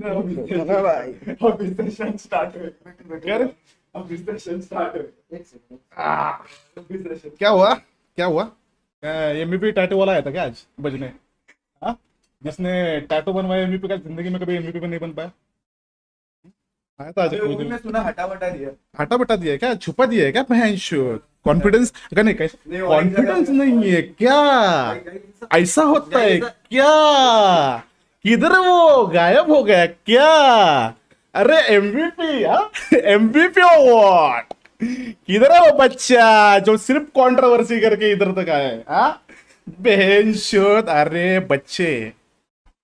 क्या हुआ क्या हुआ? एमवीपी टैटू वाला आया था क्या आज बजने? जिसने टैटू बनवाया एमवीपी का जिंदगी में कभी एमवीपी नहीं बन पाया आया था आज। मैंने सुना हटा बटा दिया क्या? छुपा दिया है क्या? भैंशूर कॉन्फिडेंस नहीं, कॉन्फिडेंस नहीं है क्या? ऐसा होता है क्या? किधर वो गायब हो गया क्या? अरे एमवीपी एमवीपी अवार्ड किधर है वो बच्चा जो सिर्फ कंट्रोवर्सी करके इधर तक आया है? बहन शोध, अरे बच्चे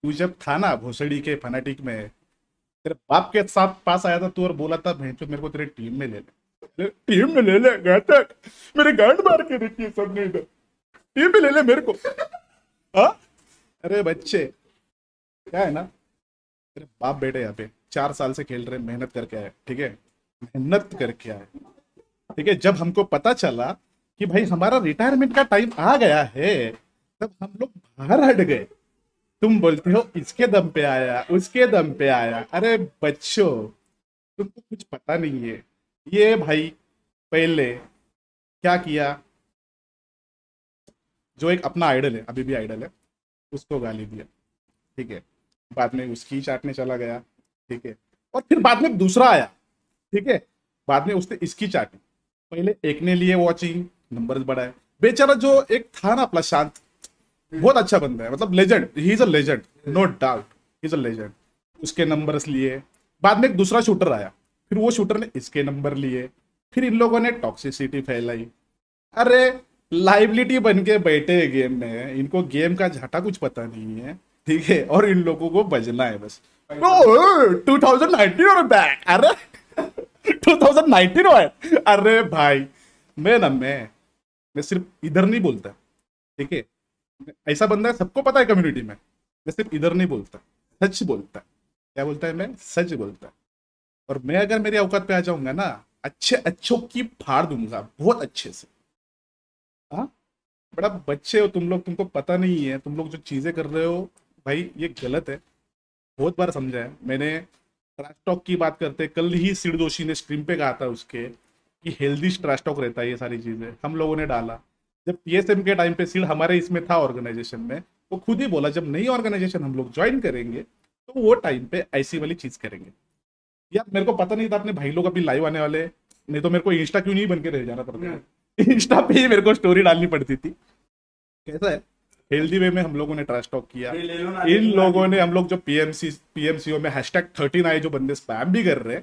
तू जब था ना भोसड़ी के फनाटिक में तेरे बाप के साथ पास आया था तू और बोला था बहन शोध मेरे को तेरे टीम में ले ले, टीम में ले ले, घातक मेरे गांड मार के रखी सबने इधर, टीम में ले ले मेरे को। अरे बच्चे क्या है ना तेरे बाप बेटे यहाँ पे 4 साल से खेल रहे, मेहनत करके आए, ठीक है, मेहनत करके आए, ठीक है। जब हमको पता चला कि भाई हमारा रिटायरमेंट का टाइम आ गया है तब हम लोग बाहर हट गए। तुम बोलते हो इसके दम पे आया उसके दम पे आया, अरे बच्चों तुमको कुछ पता नहीं है। ये भाई पहले क्या किया, जो एक अपना आइडल है, अभी भी आइडल है, उसको गाली दिया, ठीक है, बाद में उसकी चाटने चला गया, ठीक है, और फिर बाद में दूसरा आया, ठीक है, बाद में उसने इसकी चाटी, पहले एक ने लिए वॉचिंग नंबर्स बढ़ाए। बेचारा जो एक था ना अपना शांत, बहुत अच्छा बंदा है, मतलब legend, he is a legend, no doubt he is a legend, उसके नंबर्स लिए, बाद में एक दूसरा शूटर आया, फिर वो शूटर ने इसके नंबर लिए, फिर इन लोगों ने टॉक्सिसिटी फैलाई। अरे लाइबिलिटी बन के बैठे गेम में, इनको गेम का झाटा कुछ पता नहीं है, ठीक है, और इन लोगों को बजना है बस। 2019 और बैक, अरे 2019 और, अरे भाई मैं सिर्फ इधर नहीं बोलता, ठीक है, ऐसा बंदा है सबको पता है कम्युनिटी में, मैं सिर्फ इधर नहीं बोलता, सच बोलता। क्या बोलता है? मैं सच बोलता। और मैं अगर मेरी औकात पे आ जाऊंगा ना अच्छे अच्छों की फाड़ दूंगा बहुत अच्छे से। बड़ा बच्चे हो तुम लोग, तुमको पता नहीं है, तुम लोग जो चीज़ें कर रहे हो भाई ये गलत है। बहुत बार समझा है मैंने। ट्रैश टॉक की बात करते, कल ही सिड जोशी ने स्ट्रीम पे कहा था उसके कि हेल्दी ट्रैश टॉक रहता है, ये सारी चीज़ें हम लोगों ने डाला। जब PSM के टाइम पे सिड हमारे इसमें था ऑर्गेनाइजेशन में, वो खुद ही बोला जब नई ऑर्गेनाइजेशन हम लोग ज्वाइन करेंगे तो वो टाइम पे ऐसी वाली चीज़ करेंगे। यार मेरे को पता नहीं था अपने भाई लोग अभी लाइव आने वाले, नहीं तो मेरे को इंस्टा क्यों नहीं बन के रह जाना पड़ता, इंस्टा पे ही मेरे को स्टोरी डालनी पड़ती थी। कैसा है? हेल्दी वे में हम लोगों ने ट्रैश टॉक किया। इन लोगों ने, हम लोग जो PMCO में #13 आए, जो बंदे स्पैम भी कर रहे,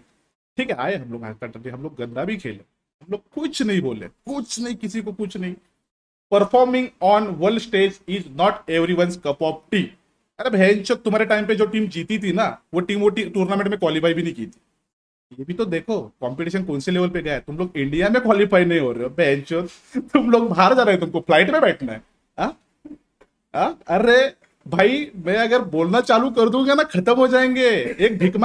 ठीक है, आए हम लोग #13, हम लोग गंदा भी खेले, हम लोग कुछ नहीं बोले, कुछ नहीं, किसी को कुछ नहीं। Performing on world stage is not everyone's cup of tea. अरे भैंचो, तुम्हारे टाइम पे जो टीम जीती थी ना वो टूर्नामेंट में क्वालिफाई भी नहीं की थी। ये भी तो देखो कंपटीशन कौन से लेवल पे गया है। तुम लोग इंडिया में क्वालिफाई नहीं हो रहे हो भैंचो, तुम लोग बाहर जा रहे हो, तुमको फ्लाइट में बैठना है। अरे भाई मैं अगर बोलना चालू कर दूंगा ना खत्म हो जाएंगे। एक भिक